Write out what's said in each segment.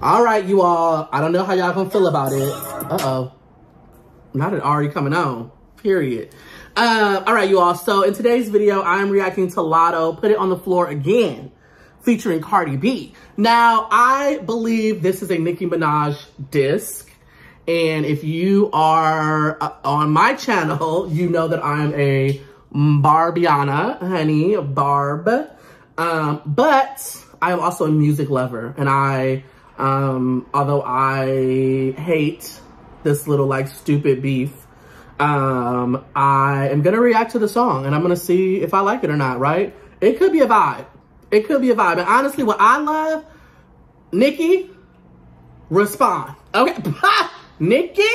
All right, you all. I don't know how y'all gonna feel about it. Uh-oh. Not an Ari coming on. Period. All right, you all. So in today's video, I'm reacting to Latto, Put It on the Floor Again, featuring Cardi B. Now, I believe this is a Nicki Minaj disc. And if you are on my channel, you know that I'm a Barbiana, honey, Barb. But I am also a music lover. And I, although I hate this little like stupid beef, I am gonna react to the song and I'm gonna see if I like it or not, right? It could be a vibe. It could be a vibe. And honestly, what I love, Nicki, respond. Okay, Nicki,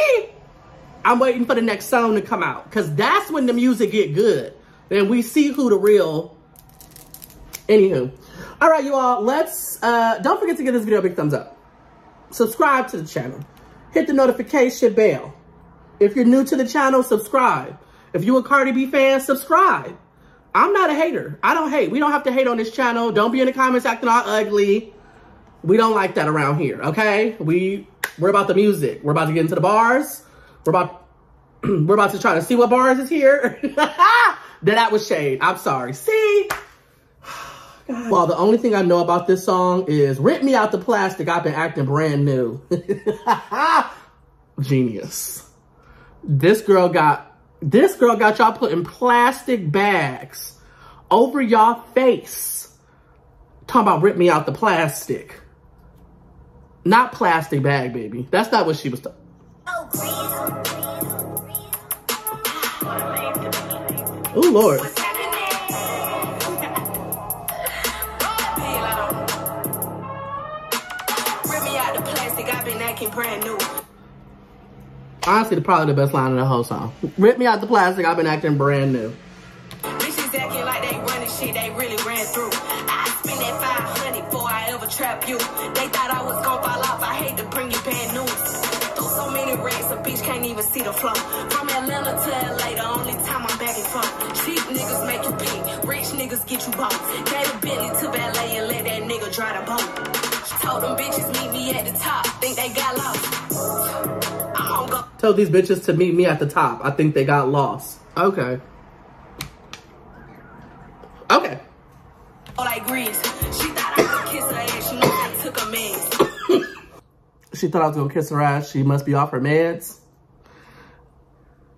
I'm waiting for the next song to come out because that's when the music get good. Then we see who the real, anywho. All right, you all, let's, don't forget to give this video a big thumbs up. Subscribe to the channel. Hit the notification bell. If you're new to the channel, subscribe. If you a Cardi B fan, subscribe. I'm not a hater. I don't hate. We don't have to hate on this channel. Don't be in the comments acting all ugly. We don't like that around here, okay? We're about the music. We're about to get into the bars. We're about to try to see what bars is here. That was shade. I'm sorry. See? God. Well, the only thing I know about this song is rip me out the plastic. I've been acting brand new. Genius. This girl got y'all put in plastic bags over y'all face. Talking about rip me out the plastic. Not plastic bag, baby. That's not what she was talking. Oh, Lord. Brand new. Honestly, probably the best line of the whole song. Rip me out the plastic, I've been acting brand new. Bitches acting like they running shit they really ran through. I spent that 500 before I ever trap you. They thought I was gonna fall off, I hate to bring you bad news. Through so many reds, a bitch can't even see the flow. From Atlanta to LA, the only time I'm back and forth. Cheap niggas make you pee, rich niggas get you bought. Gave a Bentley to ballet and let that nigga dry the boat. Told them bitches meet me at the top. Think they got lost. I'm gonna tell these bitches to meet me at the top. I think they got lost. Okay. Okay. All I agrees. She thought I was gonna kiss her ass. She knows I took a meds. She thought I was gonna kiss her ass. She must be off her meds.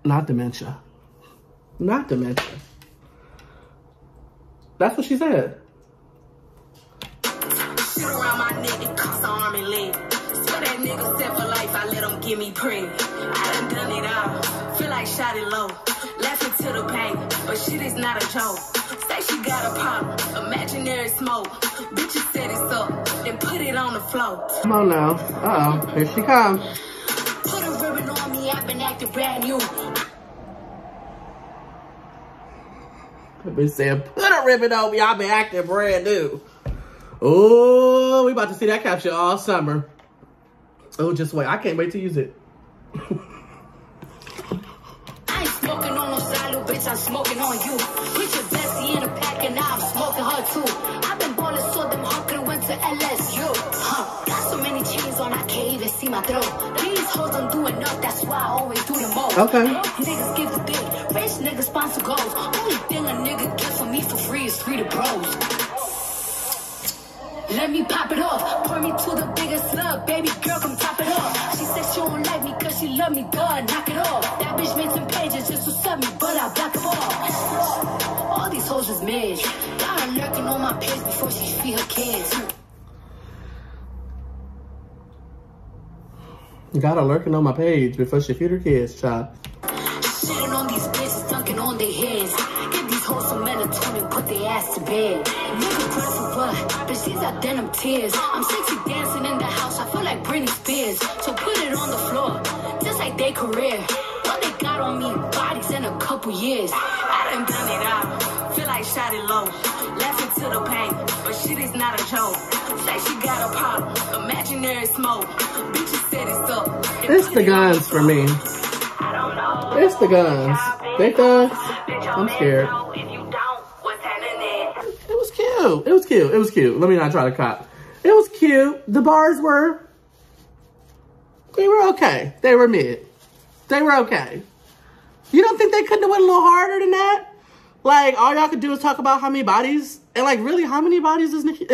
Not dementia. Not dementia. That's what she said. Give me pretty. I done it all. Feel like shot it low. Laughing to the pain, but shit is not a joke. Say she got a problem. Imaginary smoke. Bitches set it up, then put it on the floor. Come on now. Uh-oh. Here she comes. Put a ribbon on me, I've been acting brand new. I've been saying, put a ribbon on me, I've been acting brand new. Oh, we about to see that caption all summer. Oh, just wait. I can't wait to use it. I ain't smoking on no side, bitch. I'm smoking on you. Put your bestie in a pack and now I'm smoking her too. I've been born and saw them hungry, went to LSU. Huh. Got so many chains on, I can't even see my throat. These hoes don't do enough, that's why I always do the most. Okay. Niggas give a dick. Rich niggas sponsor goals. Only thing a nigga gets from me for free is free to bros. Let me pop it off. Pour me to the biggest love. Baby girl, come top it off. She said she don't like me because she love me. Duh, knock it off. That bitch made some pages just to sub me, but I block them all. All these hoes is mad. Got her lurking on my page before she feed her kids. Got her lurking on my page before she feed her kids, child. Shitting on these bitches, dunking on their heads. Get these hoes some melatonin, put their ass to bed. She's out there them tears. I'm sexy dancing in the house. I feel like Britney Spears. So put it on the floor, just like their career. What they got on me, bodies in a couple years. I done it out. Feel like shot it low. Laughing to the pain, but shit is not a joke. Say she got a problem, imaginary smoke. Bitches said it's up. It's the guns for me. I don't know. It's the guns. They guns. I'm scared. It was cute. cute. It was cute. It was cute. Let me not try to cop. It was cute. The bars were... they were okay. They were mid. They were okay. You don't think they couldn't have went a little harder than that? Like, all y'all could do is talk about how many bodies... and, like, really, how many bodies is Nicki...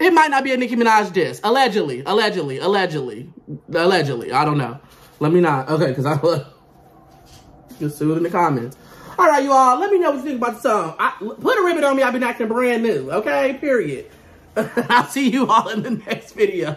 It might not be a Nicki Minaj diss. Allegedly. Allegedly. Allegedly. Allegedly. I don't know. Let me not. Okay, because I will just sue it in the comments. All right, you all. Let me know what you think about the song. Put a ribbon on me. I've been acting brand new. Okay? Period. I'll see you all in the next video.